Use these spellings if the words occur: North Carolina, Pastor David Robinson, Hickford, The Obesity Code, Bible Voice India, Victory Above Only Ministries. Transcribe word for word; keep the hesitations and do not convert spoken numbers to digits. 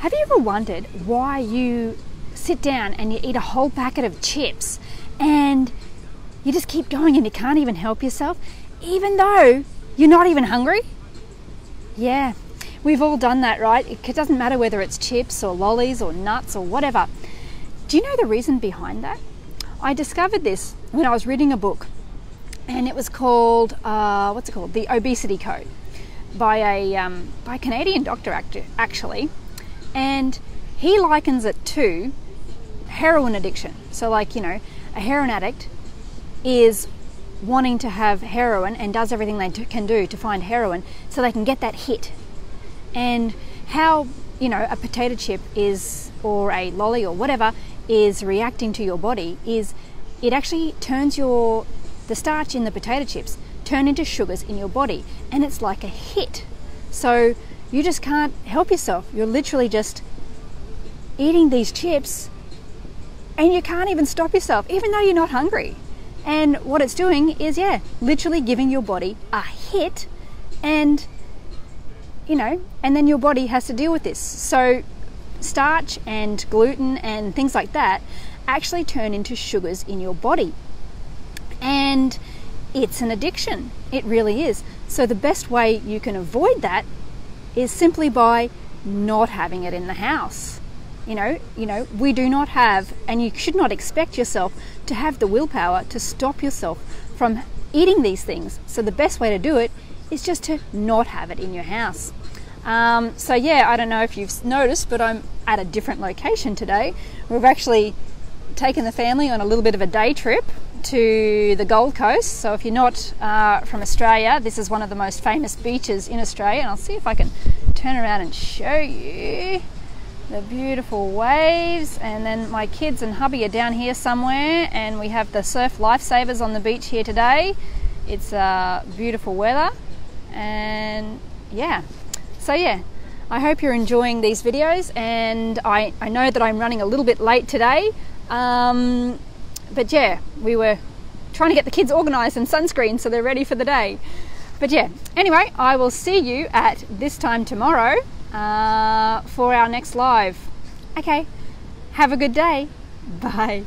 Have you ever wondered why you sit down and you eat a whole packet of chips and you just keep going and you can't even help yourself, even though you're not even hungry? Yeah, we've all done that, right? It doesn't matter whether it's chips or lollies or nuts or whatever. Do you know the reason behind that? I discovered this when I was reading a book, and it was called, uh, what's it called? The Obesity Code, by a, um, by a Canadian doctor, actually. And he likens it to heroin addiction. So like, you know, a heroin addict is wanting to have heroin and does everything they can do to find heroin so they can get that hit. And how, you know, a potato chip is, or a lolly or whatever, is reacting to your body is it actually turns your the starch in the potato chips turn into sugars in your body, and it's like a hit. So you just can't help yourself. You're literally just eating these chips and you can't even stop yourself, even though you're not hungry. And what it's doing is, yeah, literally giving your body a hit, and you know, and then your body has to deal with this. So starch and gluten and things like that actually turn into sugars in your body, and it's an addiction. It really is. So the best way you can avoid that is simply by not having it in the house. You know, you know, we do not have, and you should not expect yourself to have the willpower to stop yourself from eating these things. So the best way to do it is just to not have it in your house. Um, so yeah, I don't know if you've noticed, but I'm at a different location today. We've actually taken the family on a little bit of a day trip to the Gold Coast. So if you're not uh, from Australia, this is one of the most famous beaches in Australia. And I'll see if I can turn around and show you the beautiful waves. And then my kids and hubby are down here somewhere, and we have the surf lifesavers on the beach here today. It's uh, beautiful weather, and yeah. So yeah, I hope you're enjoying these videos, and I, I know that I'm running a little bit late today, um, but yeah, we were trying to get the kids organised and sunscreen so they're ready for the day. But yeah, anyway, I will see you at this time tomorrow uh, for our next live. Okay, have a good day. Bye.